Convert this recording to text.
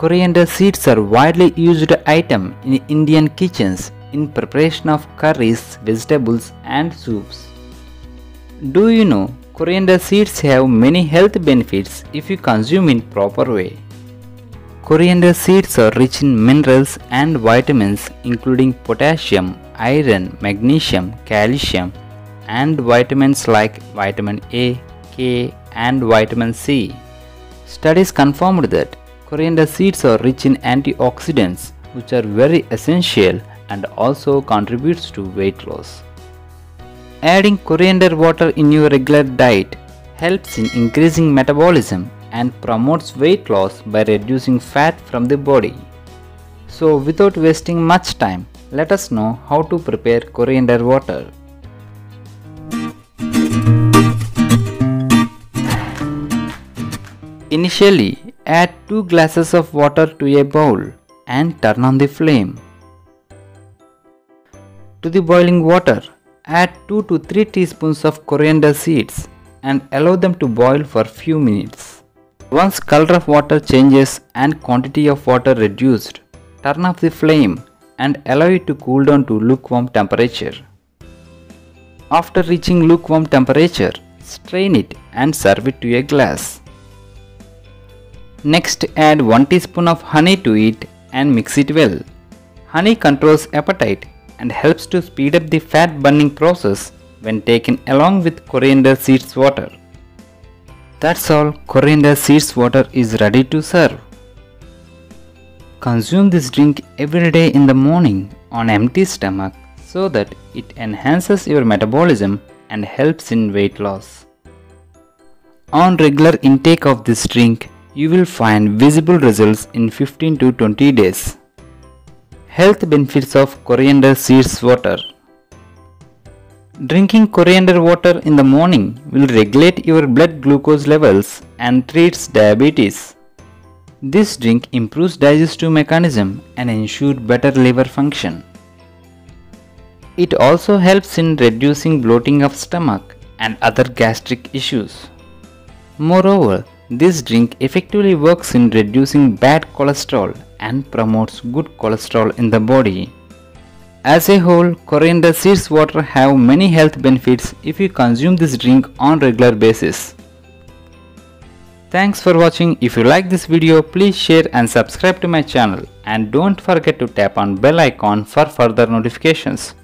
Coriander seeds are widely used item in Indian kitchens in preparation of curries, vegetables and soups. Do you know coriander seeds have many health benefits if you consume in proper way? Coriander seeds are rich in minerals and vitamins including potassium, iron, magnesium, calcium and vitamins like vitamin A, K and vitamin C. Studies confirmed that coriander seeds are rich in antioxidants which are very essential and also contributes to weight loss. Adding coriander water in your regular diet helps in increasing metabolism and promotes weight loss by reducing fat from the body. So without wasting much time, let us know how to prepare coriander water. Initially, add 2 glasses of water to a bowl and turn on the flame. To the boiling water, add 2 to 3 teaspoons of coriander seeds and allow them to boil for few minutes. Once color of water changes and quantity of water reduced, turn off the flame and allow it to cool down to lukewarm temperature. After reaching lukewarm temperature, strain it and serve it to a glass. Next, add 1 teaspoon of honey to it and mix it well. Honey controls appetite and helps to speed up the fat burning process when taken along with coriander seeds water. That's all, coriander seeds water is ready to serve. Consume this drink every day in the morning on empty stomach so that it enhances your metabolism and helps in weight loss. On regular intake of this drink, you will find visible results in 15 to 20 days. Health benefits of coriander seeds water. Drinking coriander water in the morning will regulate your blood glucose levels and treats diabetes. This drink improves digestive mechanism and ensures better liver function. It also helps in reducing bloating of stomach and other gastric issues. Moreover, this drink effectively works in reducing bad cholesterol and promotes good cholesterol in the body. As a whole, coriander seeds water have many health benefits if you consume this drink on regular basis. Thanks for watching. If you like this video, please share and subscribe to my channel and don't forget to tap on bell icon for further notifications.